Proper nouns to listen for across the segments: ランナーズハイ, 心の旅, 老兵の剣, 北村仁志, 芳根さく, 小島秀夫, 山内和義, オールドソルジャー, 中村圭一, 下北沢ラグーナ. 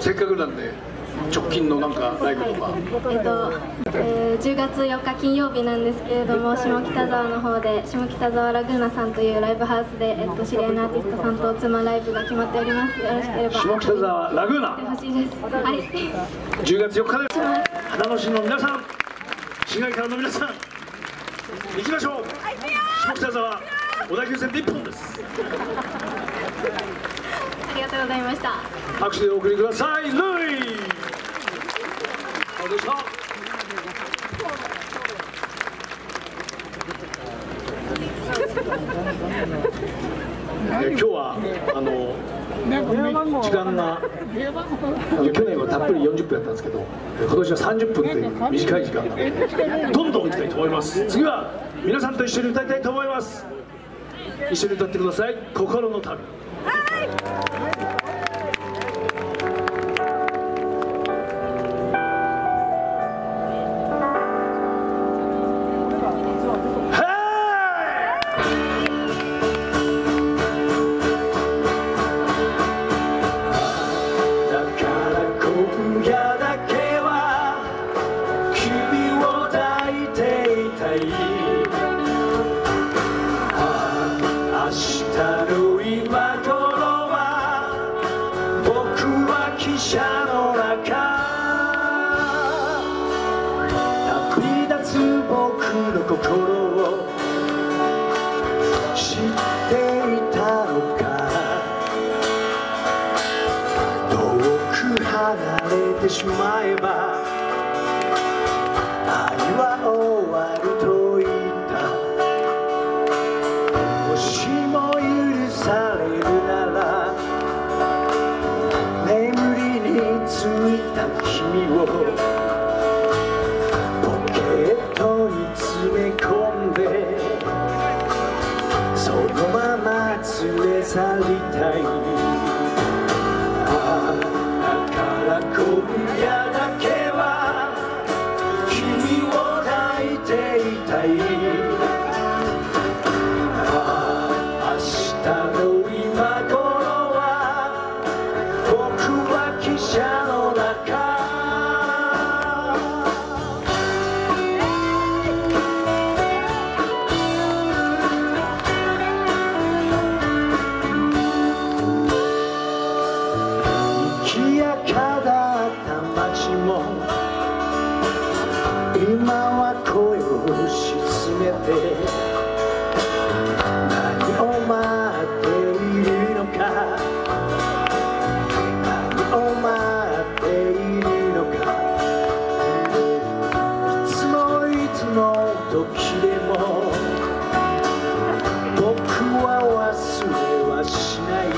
せっかくなんで直近のなんかライブとか、10月4日金曜日なんですけれども、下北沢の方で下北沢ラグーナさんというライブハウスで、知り合いのアーティストさんと妻ライブが決まっております。よろしければ下北沢ラグーナ来てほしいです。はい、10月4日です。花の市の皆さん、市外からの皆さん、行きましょう。下北沢小田急線で1本です。ありがとうございました。拍手でお送りください。ルイ。どうでした。今日は時間が去年はたっぷり40分やったんですけど、今年は30分という短い時間なので、どんどん行きたいと思います。次は皆さんと一緒に歌いたいと思います。一緒に歌ってください。心の旅。しまえば愛は終わると言った。もしも許されるなら眠りについた君をポケットに詰め込んでそのまま連れ去りたい。も今は声を沈めて何を待っているのか何を待っているのかいつもいつの時でも僕は忘れはしない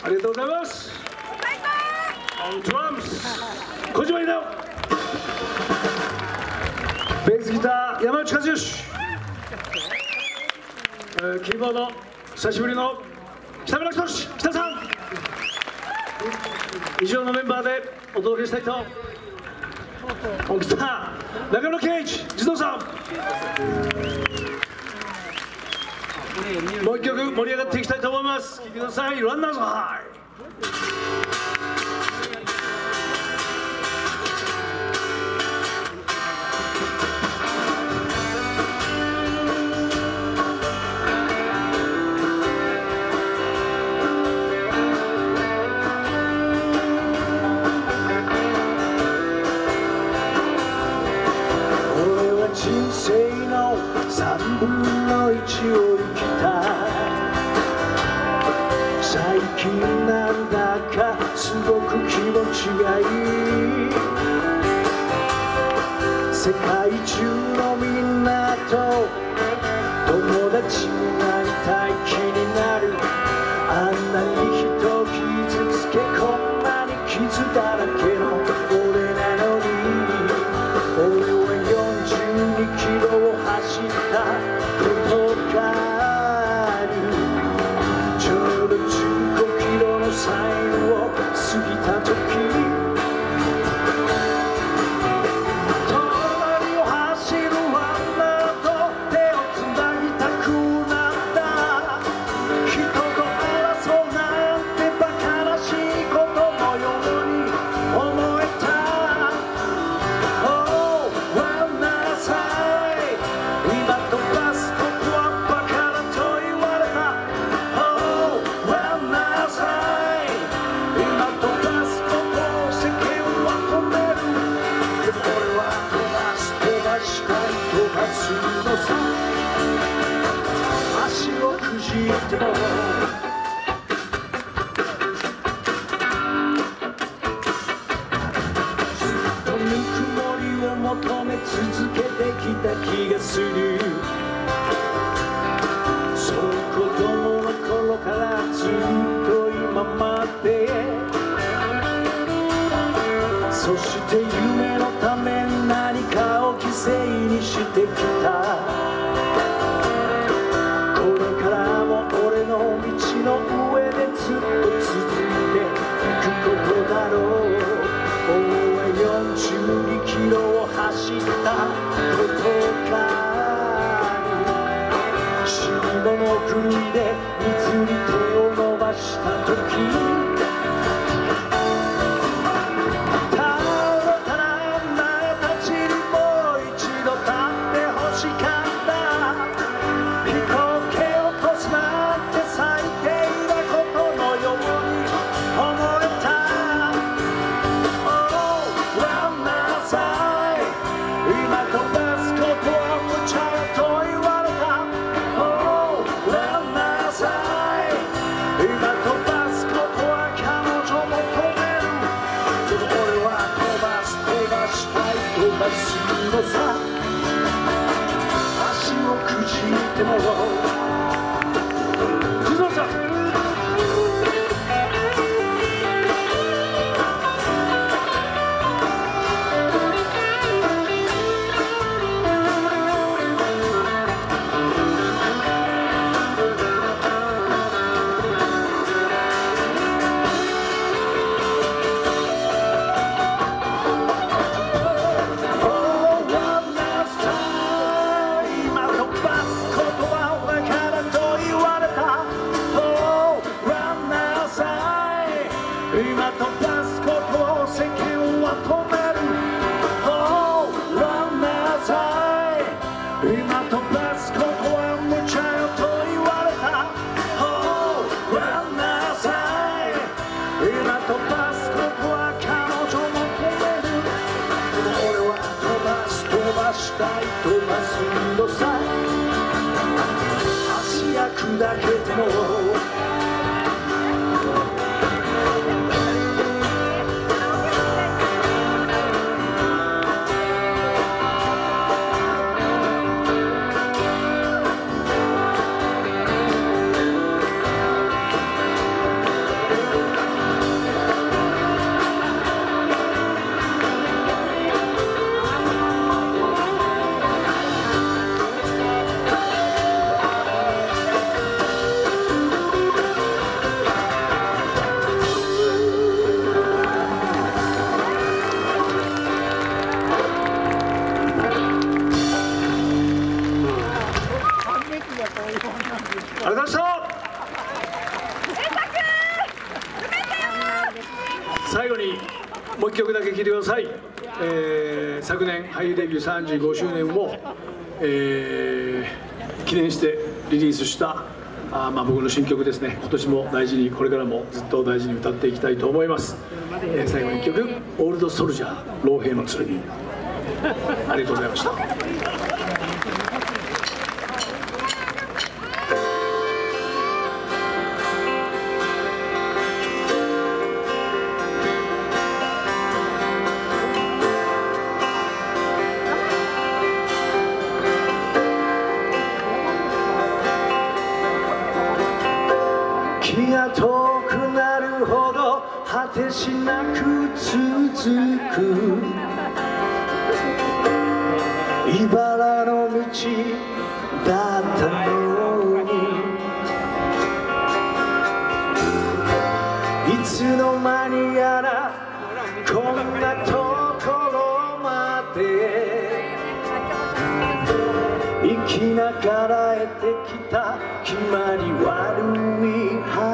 ありがとうございます。トランプス小島秀夫、ベースギター山内和義、キーボード久しぶりの北村仁志、北さん、以上のメンバーでお届けしたいと。ギター中村圭一、児童さん。もう一曲盛り上がっていきたいと思います。聴いてください。ランナーズハイ。なんだかすごく気持ちがいい世界中のみんなと友達になりたい気になるあんなに人傷つけこんなに傷だらけの俺なのに俺は42キロを走ったことがサインを過ぎた時隣を走るワンナーと手をつなぎたくなった人と争うなんて馬鹿らしいことのようにした」続けてきた気がする。そう子供の頃からずっと今まで、そして夢のため何かを犠牲にしてきた。これからも俺の道の上でずっと続いていくことだろう。俺は42キロ走ったことか、死後の国で水に手を伸ばした時、倒れたらお前たちにもう一度立ってほしかった。飛行機を落とすなんて最低なことのように思えた。 Oh, run outside、今飛ばすことは無茶と言われた。 Oh, run outside、 今飛ばすことは彼女も止める。でも俺は飛ばしたいのさ。足をくじいても今飛ばすことを世間は止める。 Oh, run outside、 今飛ばすことは無茶よと言われた。 Oh, run outside、 今飛ばすことは彼女も止める。でも俺は飛ばしたい飛ばすのさ。足が砕けてもありがとうございました。最後にもう一曲だけ聴いてください。昨年俳優デビュー35周年を、記念してリリースした僕の新曲ですね。今年も大事に、これからもずっと大事に歌っていきたいと思います。最後に1曲、オールドソルジャー、老兵の剣。ありがとうございました。気が遠くなるほど果てしなく続く茨の道だったのに、いつの間にやらこんなところまで生きながらえてきた決まり悪い話。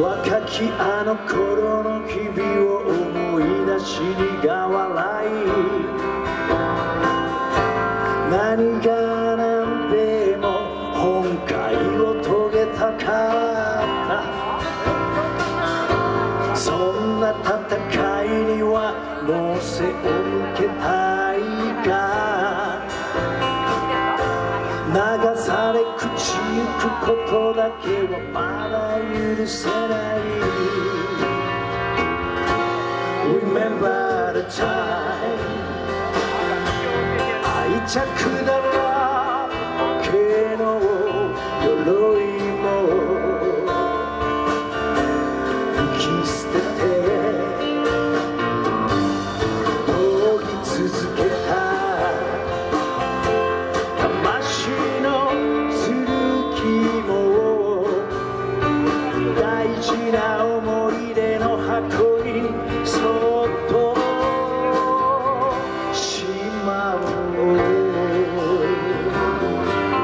若きあの頃の日々を思い出し苦笑い、何が何でも本懐を遂げたかった。そんな戦いにはもう背を向けたいが、ことだけはまだ許せない。 Remember the time 愛着だらけの鎧も浮き捨てて泳ぎ続けた魂の剣も大事な思い出の箱にそっとしまおう。挑む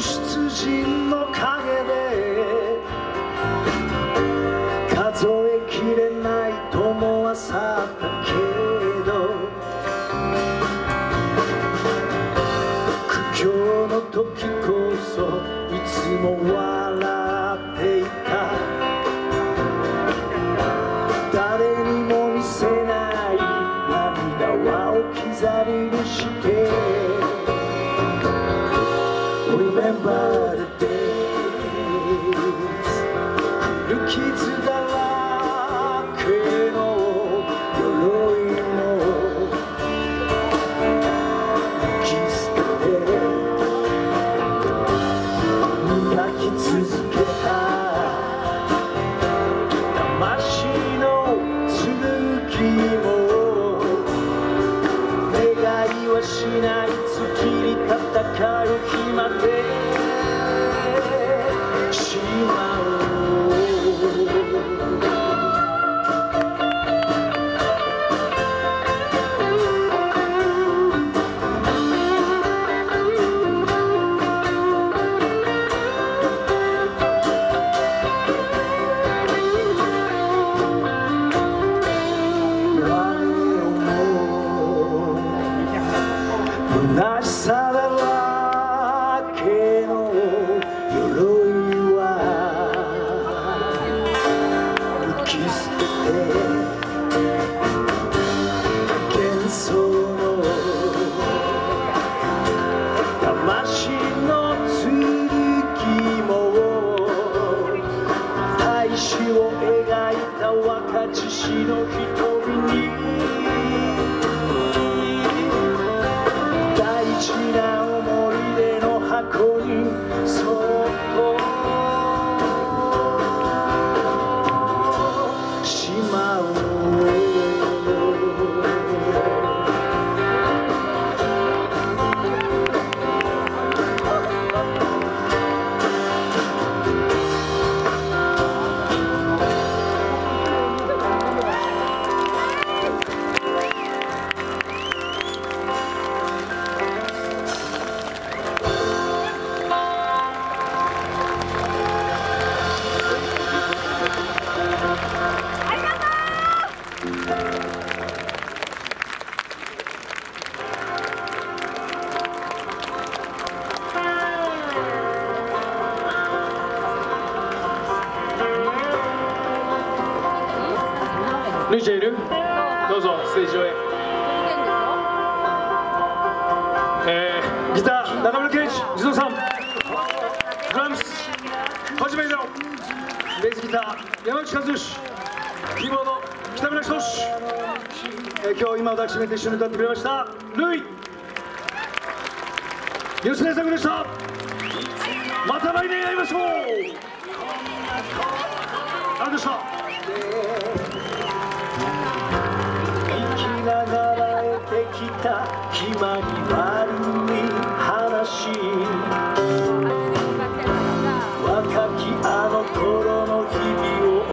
出陣の陰で数えきれない友は去ったけど、苦境の時こそいつも笑っていた。誰にも見せない涙は置き去りにして、Remember the days 傷だらけの鎧も浮き捨てて磨き続けた魂の剣も願いはしない月に戦う日まで虚しさだらけの鎧は浮き捨てて幻想の魂の剣も大志を描いた若獅子の瞳にルイちゃんいる？どうぞステージ上へ。ギター中村圭一、地蔵さん。ドラムス小島秀夫。ベースギター山口和義。キーボード北村仁志。今日今抱きしめて一緒に歌ってくれましたルイ芳根さくでした。また来年会いましょう。ありがとうございました。生きながら得てきた暇に